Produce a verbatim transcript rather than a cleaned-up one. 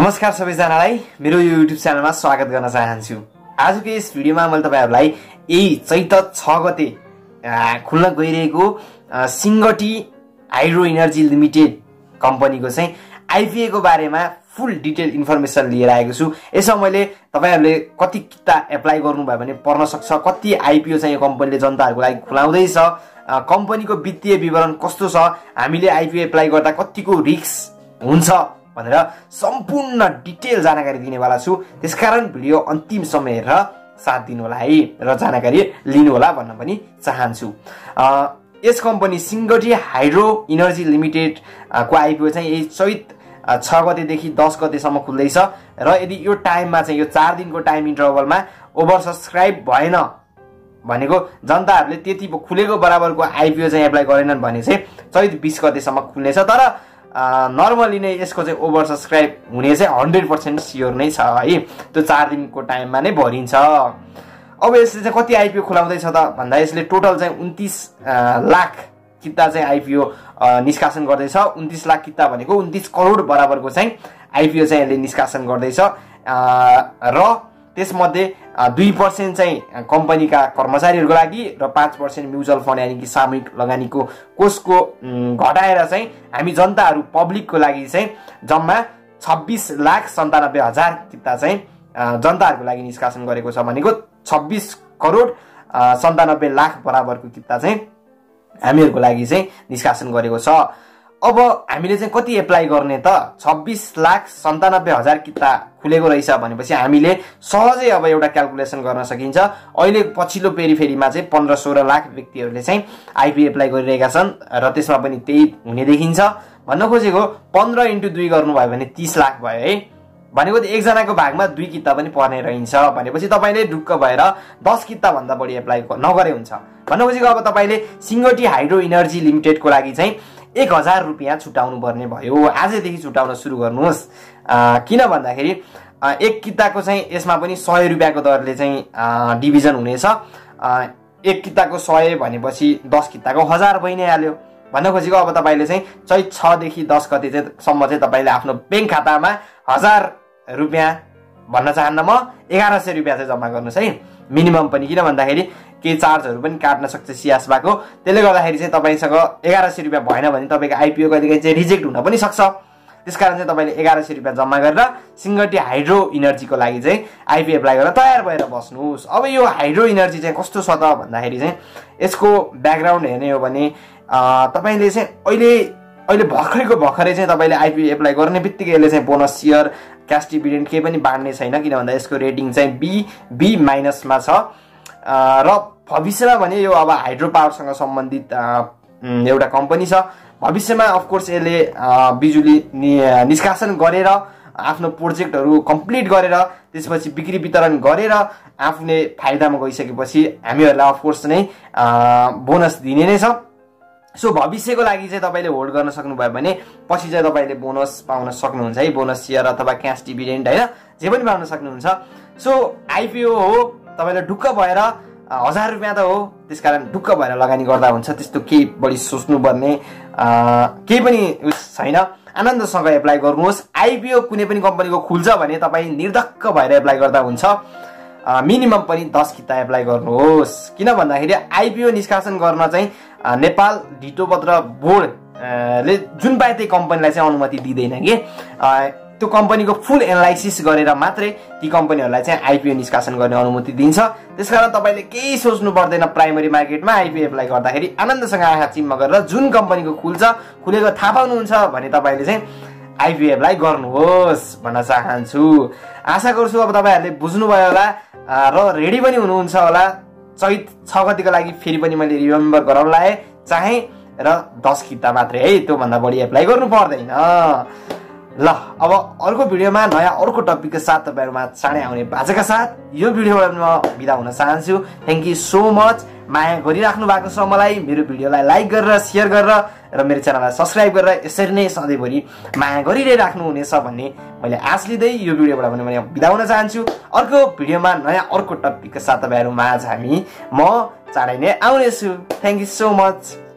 नमस्कार सबैजनालाई मेरो यो YouTube च्यानलमा स्वागत गर्न चाहन्छु। आजको यस भिडियोमा मैले तपाईहरुलाई यही चैत छ गते खुल्न गइरहेको सिंगटी हाइड्रो एनर्जी लिमिटेड कम्पनीको चाहिँ आईपीओ को बारेमा फुल डिटेल इन्फर्मेसन लिएर आएको छु। यसमा मैले तपाईहरुले कति किता एप्लाई गर्नुभयो भने पर्न सक्छ, कति आईपीओ चाहिँ यो कम्पनीले जनताहरुको लागि खुलाउँदै छ, कम्पनीको वित्तीय विवरण कस्तो छ, हामीले आईपीओ एप्लाई गर्दा कतिको रिस्क हुन्छ भनेर सम्पूर्ण डिटेल जानकारी दिनेवाला छु। त्यसकारण भिडियो अन्तिम समय हेरेर साथ दिनु होला है र जानकारी लिनु होला भन्न पनि चाहन्छु। यस company Singati hydro energy limited को आईपीओ चाहिँ यही चैत छ गतेदेखि दस गतेसम्म खुल्दैछ र यदि यो टाइममा चाहिँ यो चार दिनको टाइम इन्टरभलमा ओभर सब्सक्राइब भएन भनेको जनताहरूले त्यति खुलेको बराबरको आईपीओ चाहिँ एप्लाई गरेनन् भने चाहिँ चैत बीस गतेसम्म खुल्नेछ। तर नर्मली नै यसको चाहिँ ओभर सब्सक्राइब हुने चाहिँ हन्ड्रेड पर्सेंट स्योर नै छ है, त्यो चार दिनको टाइममा नै भरिन्छ। अब यसले चाहिँ कति आईपीओ खुलाउँदैछ त भन्दा यसले टोटल चाहिँ उन्तीस लाख किता चाहिँ आईपीओ निष्कासन गर्दैछ। उन्तीस लाख किता भनेको उन्तीस करोड बराबरको चाहिँ आईपीओ चाहिँ यसले निष्कासन गर्दैछ र त्यसमध्ये दुई पर्सेंट चाहिँ कम्पनीका कर्मचारीहरूको लागि र पाँच पर्सेंट म्युचुअल फन्ड यानी कि सामूहिक लगानीको कोषको घटाएर चाहिँ हामी जनताहरू पब्लिकको लागि चाहिँ जम्मा छब्बीस लाख सन्तानब्बे हजार किता चाहिँ जनताहरूको लागि निष्कासन गरेको छ भनेको छब्बीस करोड सन्तानब्बे लाख बराबरको किता चाहिँ हामीहरूको लागि चाहिँ निष्कासन गरेको छ। अब हामीले चाहिँ कति एप्लाई गर्ने त? छब्बीस लाख सन्तानब्बे हजार किता खुलेको रहेछ भनेपछि हामीले सहजै अब एउटा क्याल्कुलेसन गर्न सकिन्छ। अहिले पछिल्लो पेरिफेरीमा चाहिँ पन्ध्र सोह्र लाख व्यक्तिहरूले चाहिँ आईपीओ एप्लाई गरिरहेका छन् र त्यसमा पनि त्यही हुने देखिन्छ। भन्न खोजेको पन्ध्र इन्टु दुई गर्नुभयो भने तीस लाख भयो है, भनेको एकजनाको भागमा दुई किता पनि पर्ने रहन्छ। भनेपछि तपाईँले ढुक्क भएर दस किताभन्दा बढी एप्लाई नगरे हुन्छ। भन्न खोजेको अब तपाईँले सिंगटी हाइड्रो इनर्जी लिमिटेडको लागि चाहिँ एक हजार रुपया छुट्याउनु पर्ने भयो। आजदेखि छुट्याउन सुरु गर्नुहोस्, किन भन्दाखेरि एक किताको चाहिँ यसमा पनि सय रुपयाको दरले चाहिँ डिभिजन हुनेछ। एक किताको सय भनेपछि दस किताको हजार भइ नै हाल्यो। भन्न खोजेको अब तपाईँले चाहिँ चैत छदेखि दस गते चाहिँ सम्म चाहिँ तपाईँले आफ्नो ब्याङ्क खातामा हजार रुपियाँ भन्न चाहन्न म एघार सय रुपियाँ चाहिँ जम्मा गर्नुहोस् है मिनिमम पनि, किन भन्दाखेरि केही चार्जहरू पनि काट्न सक्छ सियासबाको। त्यसले गर्दाखेरि चाहिँ तपाईँसँग एघार सय रुपियाँ भएन भने तपाईँको आईपीओ कहिलेकाहीँ चाहिँ रिजेक्ट हुन पनि सक्छ। त्यसकारण चाहिँ तपाईँले एघार सय रुपियाँ जम्मा गरेर सिंगटी हाइड्रो इनर्जीको लागि चाहिँ आईपीओ एप्लाई गरेर तयार भएर बस्नुहोस्। अब यो हाइड्रो इनर्जी चाहिँ कस्तो छ त भन्दाखेरि चाहिँ यसको ब्याकग्राउन्ड हेर्ने हो भने तपाईँले चाहिँ अहिले अहिले भर्खरैको भर्खरै चाहिँ तपाईँले आईपीओ एप्लाई गर्ने बित्तिकै यसले चाहिँ बोनस सेयर क्यास डिभिडेन्ड केही पनि बाँड्ने छैन, किन भन्दा यसको रेटिङ चाहिँ बी बी माइनसमा छ र भविष्यमा भने यो अब हाइड्रो पावरसँग सम्बन्धित एउटा कम्पनी छ। भविष्यमा अफकोर्स यसले बिजुली निष्कासन गरेर आफ्नो प्रोजेक्टहरू कम्प्लिट गरेर त्यसपछि बिक्री वितरण गरेर आफूले फाइदामा गइसकेपछि हामीहरूलाई अफकोर्स नै बोनस दिने नै छ। सो भविष्यको लागि चाहिँ तपाईँले होल्ड गर्न सक्नुभयो भने पछि चाहिँ तपाईँले बोनस पाउन सक्नुहुन्छ है, बोनस सेयर अथवा क्यास डिभिडेन्ड होइन, जे पनि पाउन सक्नुहुन्छ। सो आईपीओ हो, तपाईँले ढुक्क भएर हजार रुपियाँ त हो, त्यसकारण ढुक्क भएर लगानी गर्दा हुन्छ। त्यस्तो केही बढी सोच्नुपर्ने केही पनि छैन, आनन्दसँग एप्लाई गर्नुहोस्। आईपीओ कुनै पनि कम्पनीको खुल्छ भने तपाईँ निर्धक्क भएर एप्लाई गर्दा हुन्छ। मिनिमम पनि दस किता एप्लाई गर्नुहोस्, किन भन्दाखेरि आईपीओ निष्कासन गर्न चाहिँ नेपाल ढिटोपत्र बोर्डले जुन पाए त्यही कम्पनीलाई चाहिँ अनुमति दिँदैन कि त्यो कम्पनीको फुल एनालाइसिस गरेर मात्रै ती कम्पनीहरूलाई चाहिँ आईपीओ निष्कासन गर्ने अनुमति दिन्छ। त्यसकारण तपाईँले केही सोच्नु पर्दैन, प्राइमरी मार्केटमा आईपीओ एप्लाई गर्दाखेरि आनन्दसँग आँखा चिम्म गरेर जुन कम्पनीको खुल्छ खुलेको थाहा पाउनुहुन्छ भने तपाईँले चाहिँ आईपीओ एप्लाई गर्नुहोस् भन्न चाहन्छु। आशा गर्छु अब तपाईँहरूले बुझ्नुभयो होला र रेडी पनि हुनुहुन्छ होला। चैत छ गतिको लागि फेरि पनि मैले रिमेम्बर गराउन लाएँ चाहे र दस किता मात्रै है, त्योभन्दा बढी एप्लाई गर्नु पर्दैन ल। अब अर्को भिडियोमा नयाँ अर्को टपिकको साथ तपाईँहरूमा चाँडै आउने बाजाका साथ यो भिडियोबाट म बिदा हुन चाहन्छु। थ्याङ्क यू सो मच, माया गरिराख्नु भएको छ मलाई। मेरो भिडियोलाई लाइक गरेर सेयर गरेर र मेरो च्यानललाई सब्सक्राइब गरेर यसरी नै सधैँभरि माया गरिरहै राख्नुहुनेछ भन्ने मैले आश लिँदै यो भिडियोबाट पनि म बिदा हुन चाहन्छु। अर्को भिडियोमा नयाँ अर्को टपिकको साथ तपाईँहरूमा आज हामी म चाँडै नै आउनेछु। Thank you so much.